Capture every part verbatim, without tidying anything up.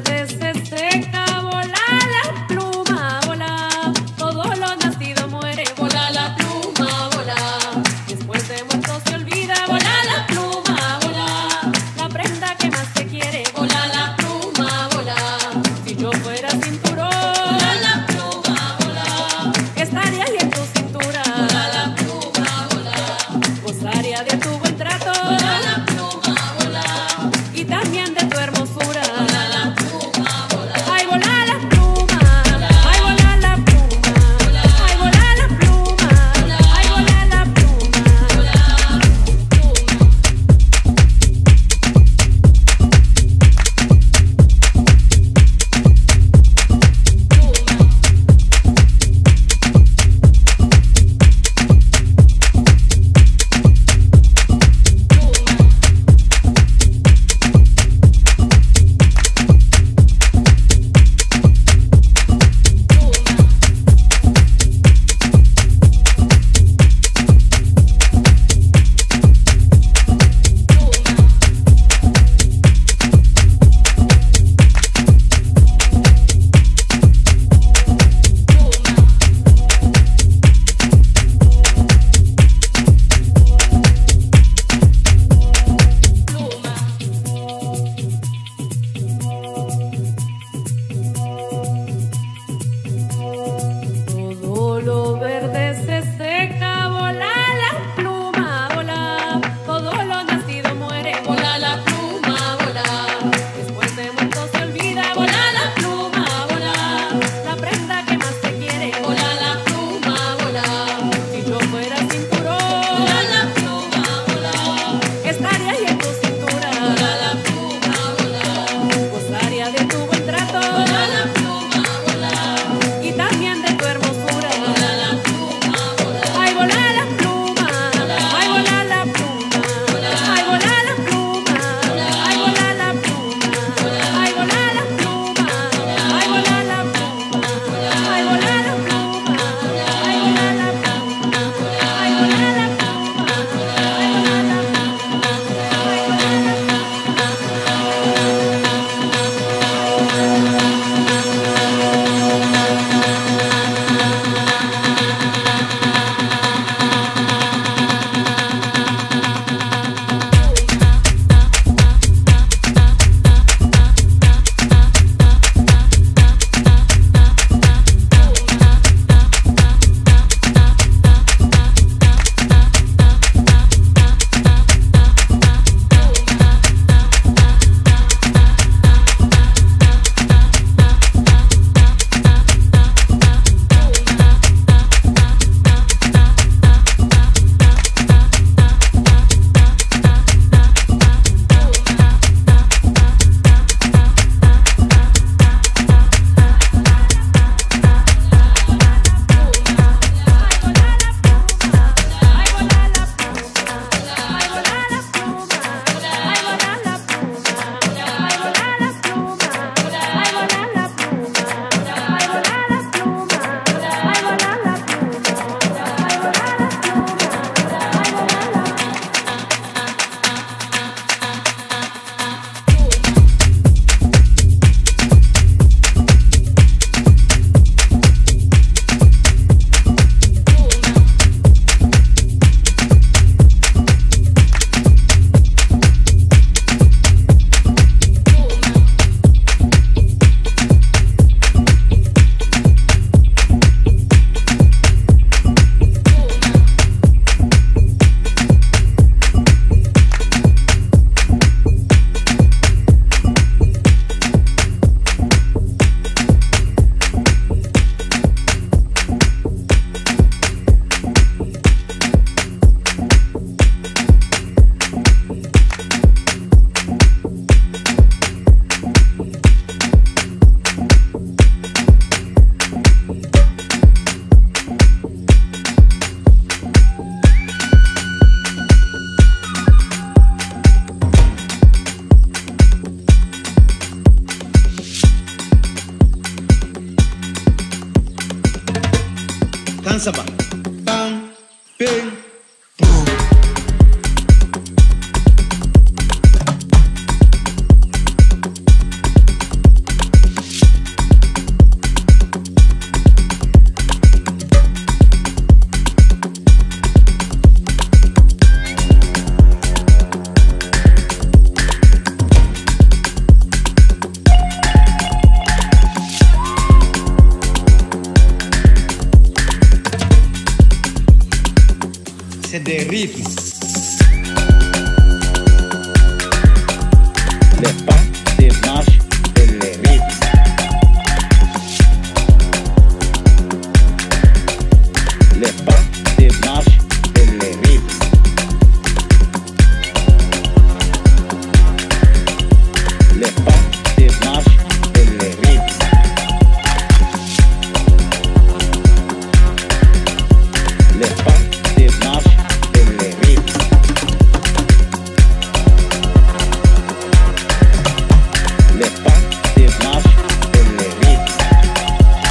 verde se seca, vola la pluma, vola, todo lo nacido muere, vola la pluma, vola, después de muerto se olvida, vola la pluma, vola, la prenda que más te quiere, vola la pluma, vola, si yo fuera cinturón, vola la pluma, vola, estaría ahí en tu cintura, vola la pluma, vola, gozaría de tu buen trato, vola la pluma, vola, y también de tu hermosura. Lo verde se seca, vola la pluma, vola, todo lo nacido muere, vola la pluma, vola, después de muerto se olvida, vola la pluma, vola, la prenda que más te quiere, vola la pluma, vola, si yo fuera cinturón, vola la pluma, vola, estaría ahí en tu cintura, vola la pluma, vola, gozaría de tu buen trato, vola la pluma, vola, y también de tu hermosura. Dança, pá. Pam, pim, pum. presença de riffs. Le pas de marche de le riffs. Le pas de marche de le riffs. Le pas de marche de le riffs. Le pas de marche de le riffs. Le pas de marche de le riffs. Le pas de marche de le riffs. Le pas de marche de le riffs. Le pas de marche de le riffs. Le pas de marche de le riffs. Le pas de marche de le riffs. Le pas de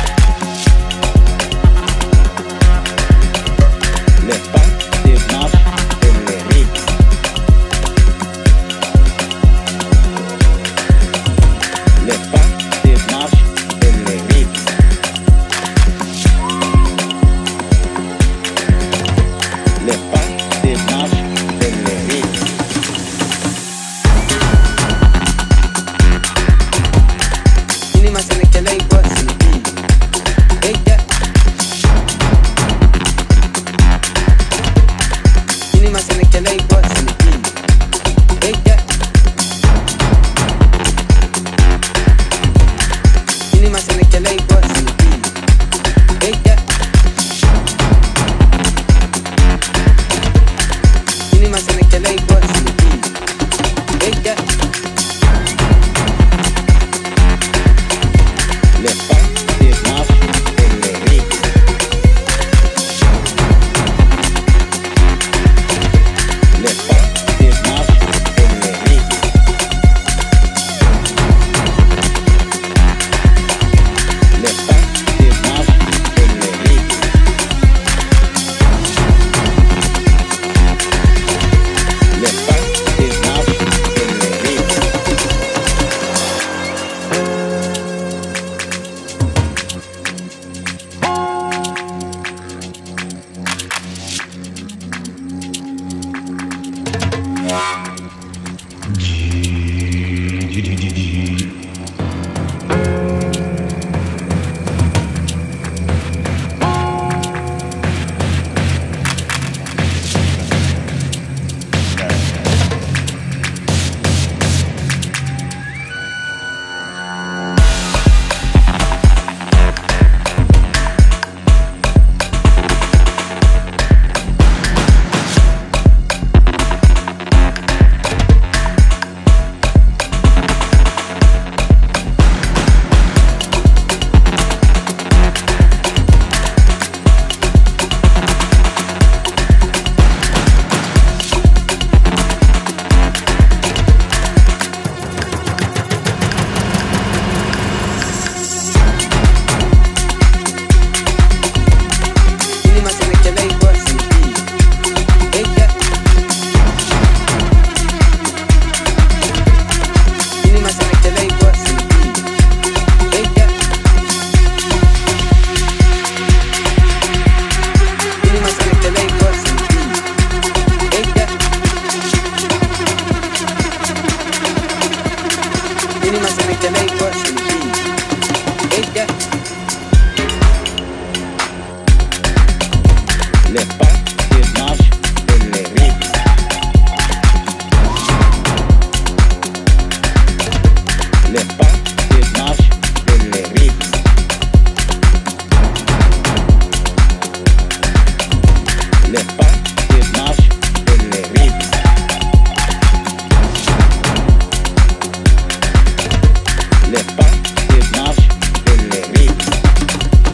marche de le riffs. Le pas de marche de le riffs.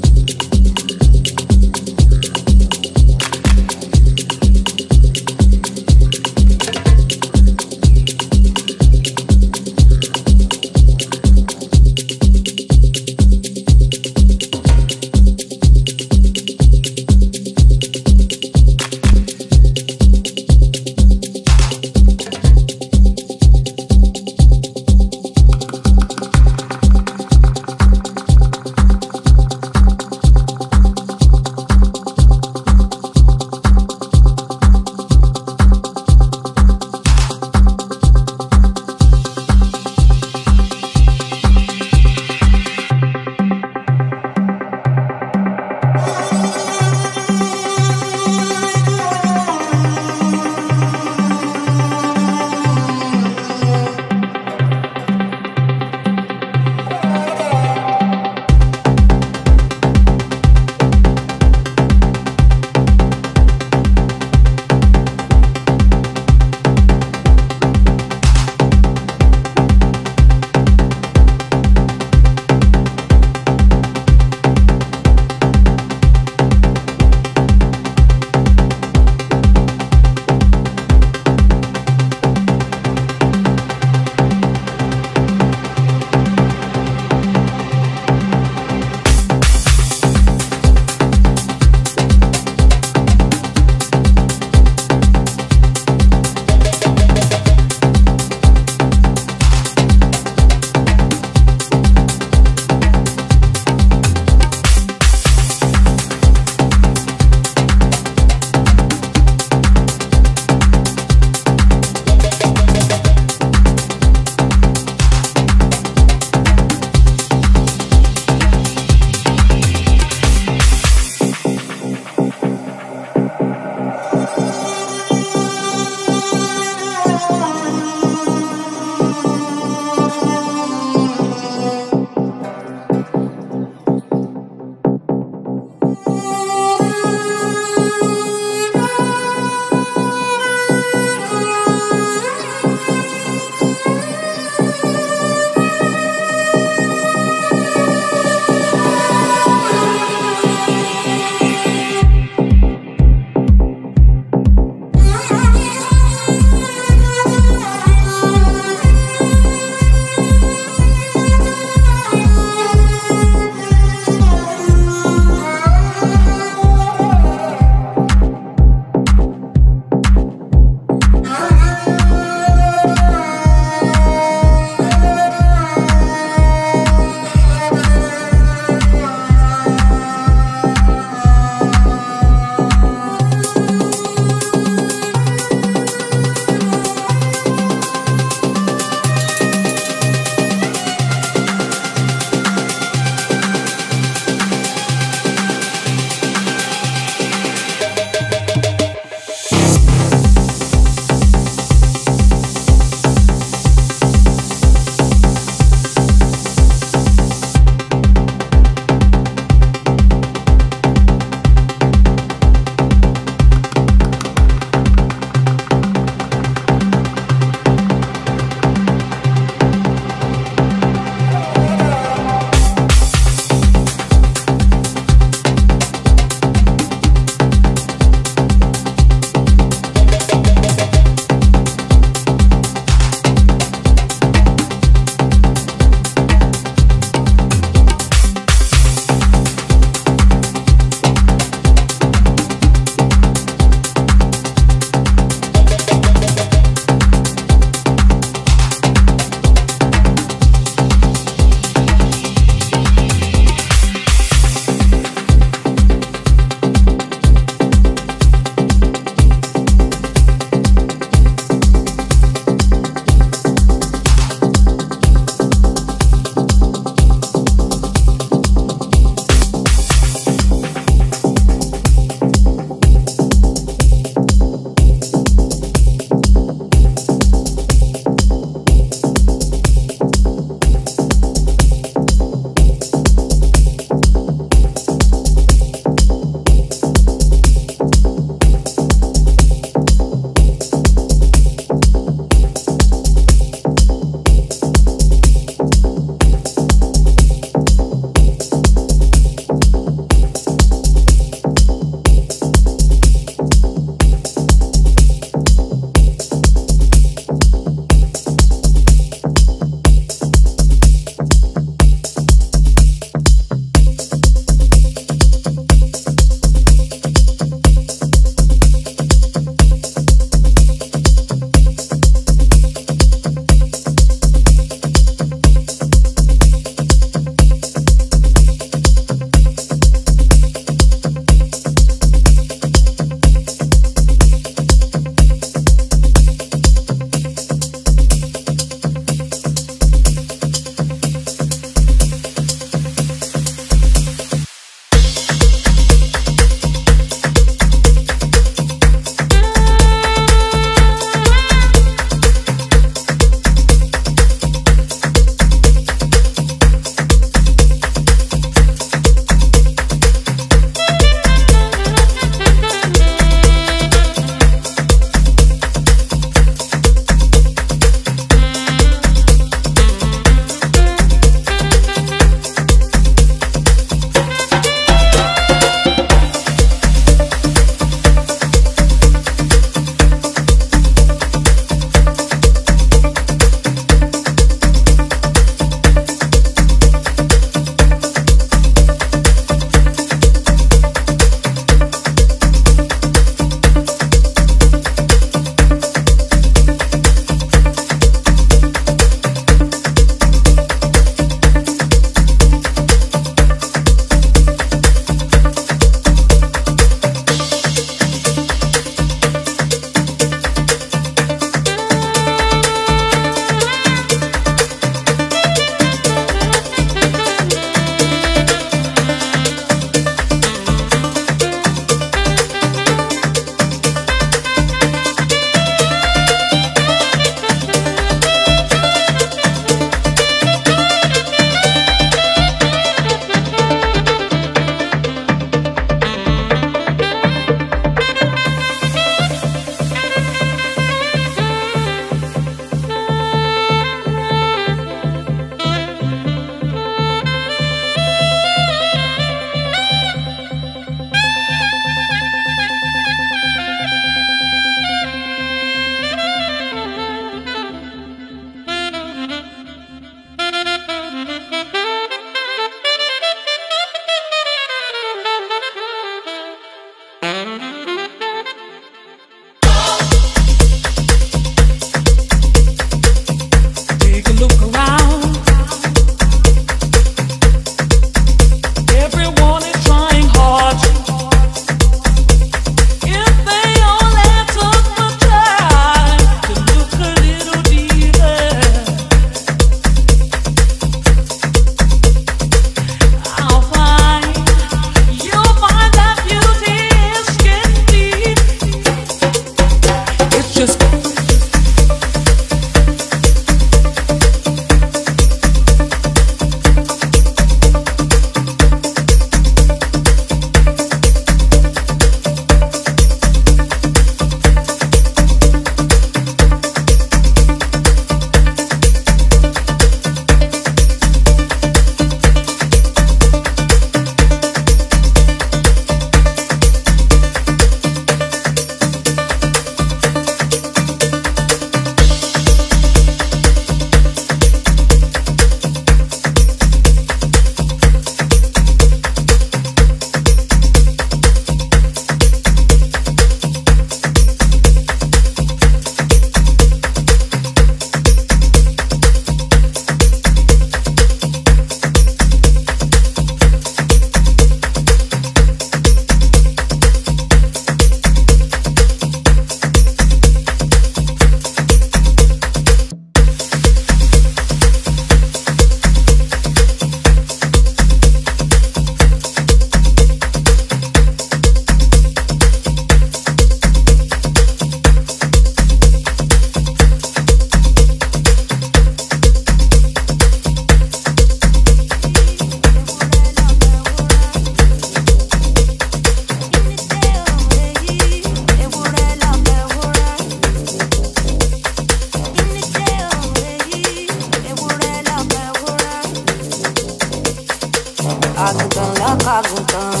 agùntàn.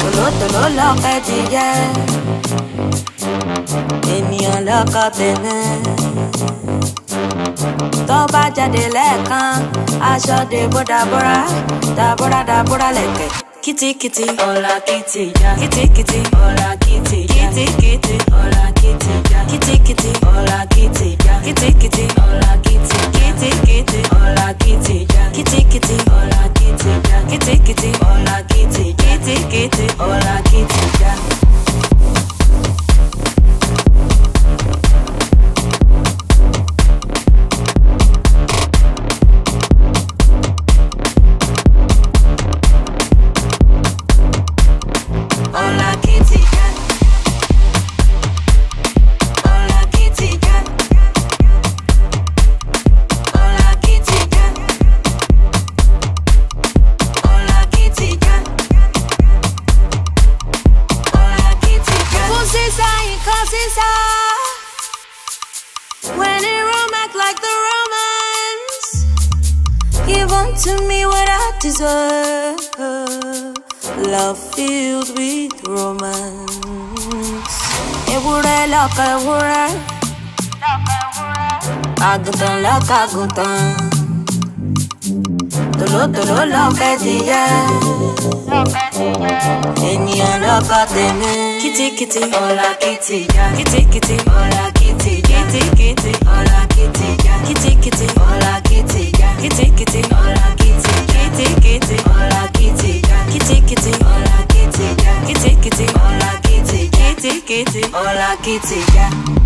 Tòlótòló lọ́kẹ́ ti jẹ́, ènìyàn lọ́kọ tẹ̀lẹ́. Tó bá jáde lẹ́ẹ̀kan, aṣọ dèbò dàbúrà, dàbúrà dàbúrà lẹ̀kẹ̀. Kìtìkìtì, ọ̀la kìtì já. Kìtìkìtì, ọ̀la kìtì já. Kìtìkìtì, ọ̀la kìtì já. Kìtìkìtì, ọ̀la kìtì já. Kìtìkìtì, ọ̀la kìtì já. Kìtìkìtì, ọ̀la kìtì já. Kìtìkìtì, ọ̀la kìtì já. Kìtìkìtì, ọ̀la kìtì já. Kìtìkìtì, ọ̀la kìtì já. Love filled with romance. Ewúrẹ́ lọ́kọ ewúrẹ́, àgùntàn lọ́kọ àgùntàn, tòlótòló lọ́kọ ẹdìyẹ, ènìyàn lọ́kọ tèmi. Kìtìkìtì, ọ̀la kìtì já. Kìtìkìtì, ọ̀la kìtì já. Kìtìkìtì, ọ̀la kìtì já. Kìtìkìtì, ọ̀la kìtì já. Kìtìkìtì, ọ̀la kìtì já. Kìtìkìtì, ọ̀la kìtì já. Kìtìkìtì, ọ̀la kìtì já. Kìtìkìtì, ọ̀la kìtì já. Kìtìkìtì, ọ̀la kìtì já.